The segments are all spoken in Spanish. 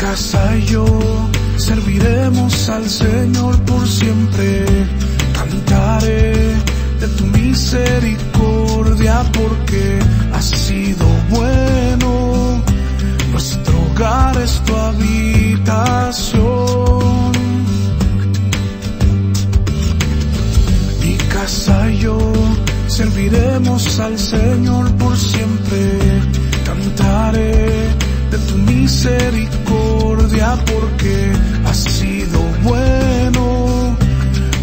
casa y yo serviremos al Señor por siempre. Cantaré de tu misericordia porque has sido bueno. Nuestro hogar es tu habitación. Mi casa y yo serviremos al Señor por siempre. Cantaré de tu misericordia porque has sido bueno.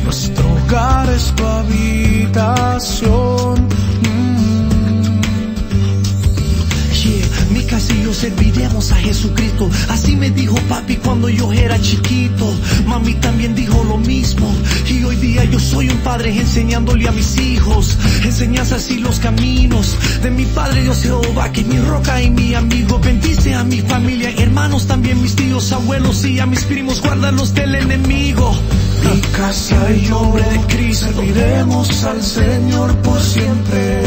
Nuestro hogar es tu habitación. Mi casa y yo serviremos a Jesucristo. Así me dijo papi cuando yo era chiquito. Mami también dijo lo mismo. Y hoy día yo soy un padre enseñándole a mis hijos enseñanzas y los caminos de mi Padre Dios Jehová, que es mi roca y mi amigo. Bendice a mi familia, hermanos, también mis tíos, abuelos y a mis primos. Guárdalos del enemigo. Mi casa y yo serviremos al Señor por siempre.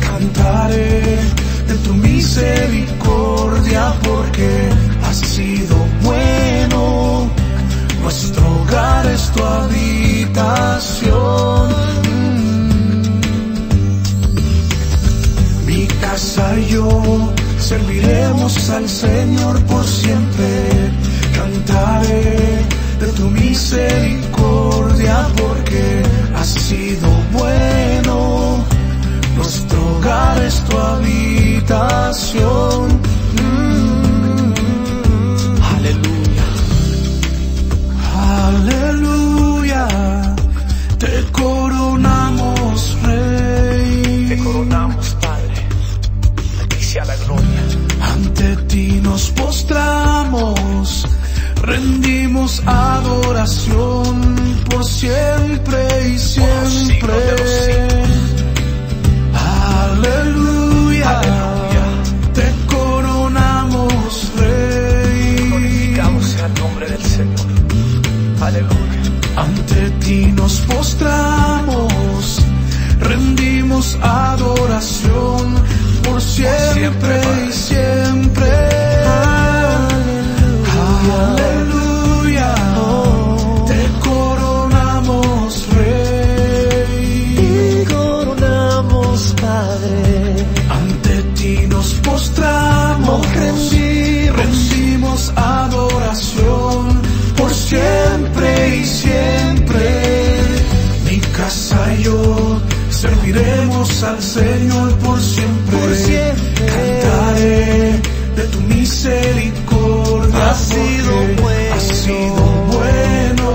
Cantaré de tu misericordia porque has sido bueno. Nuestro hogar es tu habitación. Mi casa y yo serviremos al Señor por siempre. Cantaré de tu misericordia porque has sido bueno. Nuestro hogar es tu habitación. Aleluya, aleluya. Te coronamos Rey, te coronamos Padre, a ti sea la gloria. Ante ti nos postramos, rendimos adoración por siempre y siempre. Aleluya, aleluya. Te coronamos Rey, glorificamos sea el nombre del Señor. Aleluya. Ante ti nos postramos, rendimos adoración por siempre y siempre. Aleluya. Rendimos adoración por siempre y siempre. Mi casa y yo serviremos al Señor por siempre. Cantaré de tu misericordia. Has sido bueno.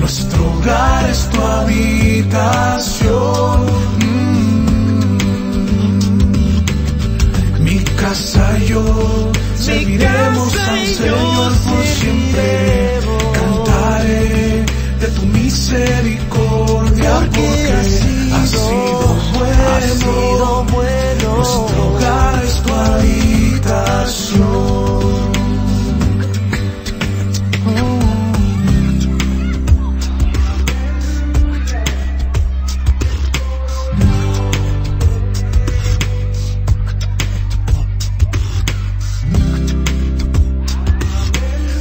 Nuestro hogar es tu habitación. Mi casa y yo serviremos al Señor por siempre. Cantaré de tu misericordia porque has sido bueno. Nuestro hogar es tu habitación.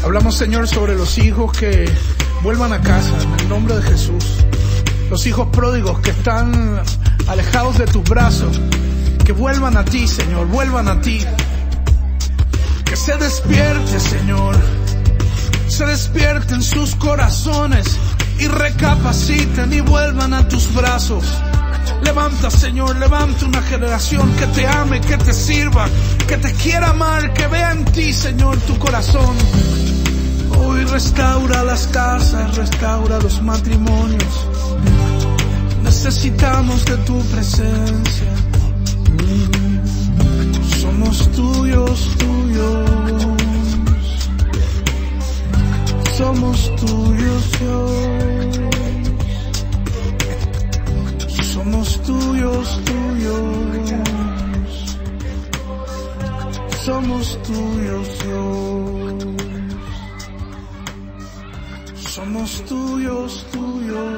Hablamos, Señor, sobre los hijos que vuelvan a casa en el nombre de Jesús. Los hijos pródigos que están alejados de tus brazos, que vuelvan a ti, Señor, vuelvan a ti. Que se despierte, Señor, se despierten sus corazones y recapaciten y vuelvan a tus brazos. Levanta, Señor, levanta una generación que te ame, que te sirva, que te quiera amar, que vea en ti, Señor, tu corazón. Hoy restaura las casas, restaura los matrimonios. Necesitamos de tu presencia. Somos tuyos, tuyos. Somos tuyos, Dios. Somos tuyos, tuyos. Somos tuyos, Dios. Somos tuyos, tuyos.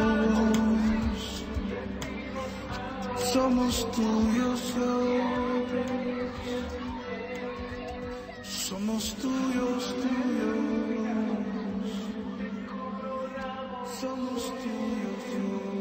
Somos tuyos, Dios. Somos tuyos, tuyos. Somos tuyos, tuyos.